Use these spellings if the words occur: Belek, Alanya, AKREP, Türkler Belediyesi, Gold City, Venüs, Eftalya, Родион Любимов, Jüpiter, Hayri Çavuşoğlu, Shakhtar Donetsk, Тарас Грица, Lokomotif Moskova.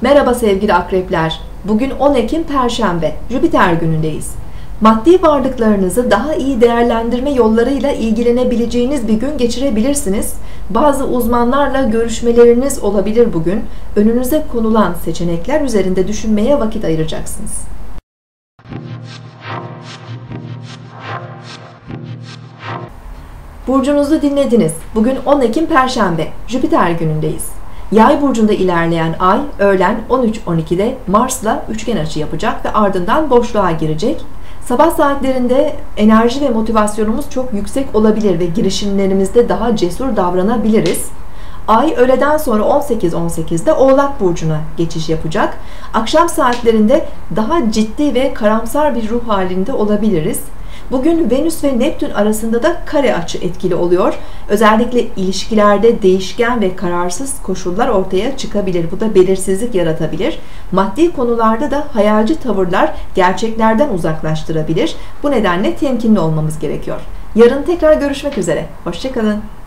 Merhaba sevgili akrepler. Bugün 10 Ekim Perşembe, Jüpiter günündeyiz. Maddi varlıklarınızı daha iyi değerlendirme yollarıyla ilgilenebileceğiniz bir gün geçirebilirsiniz. Bazı uzmanlarla görüşmeleriniz olabilir bugün. Önünüze konulan seçenekler üzerinde düşünmeye vakit ayıracaksınız. Burcunuzu dinlediniz. Bugün 10 Ekim Perşembe, Jüpiter günündeyiz. Yay burcunda ilerleyen ay öğlen 13:12'de Mars'la üçgen açı yapacak ve ardından boşluğa girecek. Sabah saatlerinde enerji ve motivasyonumuz çok yüksek olabilir ve girişimlerimizde daha cesur davranabiliriz. Ay öğleden sonra 18:18'de Oğlak burcuna geçiş yapacak. Akşam saatlerinde daha ciddi ve karamsar bir ruh halinde olabiliriz. Bugün Venüs ve Neptün arasında da kare açı etkili oluyor. Özellikle ilişkilerde değişken ve kararsız koşullar ortaya çıkabilir. Bu da belirsizlik yaratabilir. Maddi konularda da hayalci tavırlar gerçeklerden uzaklaştırabilir. Bu nedenle temkinli olmamız gerekiyor. Yarın tekrar görüşmek üzere. Hoşça kalın.